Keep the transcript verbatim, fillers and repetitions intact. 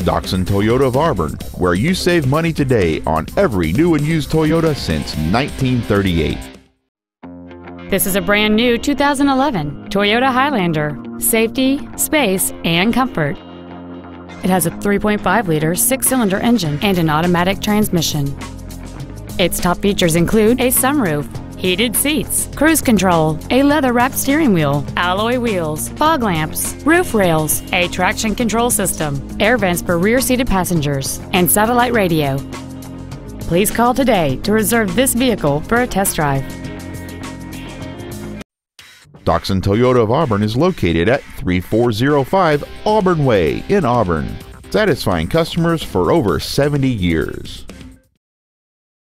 Doxon Toyota of Auburn, where you save money today on every new and used Toyota since nineteen thirty-eight. This is a brand new two thousand eleven Toyota Highlander. Safety, space, and comfort. It has a three point five liter six-cylinder engine and an automatic transmission. Its top features include a sunroof, heated seats, cruise control, a leather-wrapped steering wheel, alloy wheels, fog lamps, roof rails, a traction control system, air vents for rear-seated passengers, and satellite radio. Please call today to reserve this vehicle for a test drive. Doxon Toyota of Auburn is located at thirty-four oh five Auburn Way in Auburn, satisfying customers for over seventy years.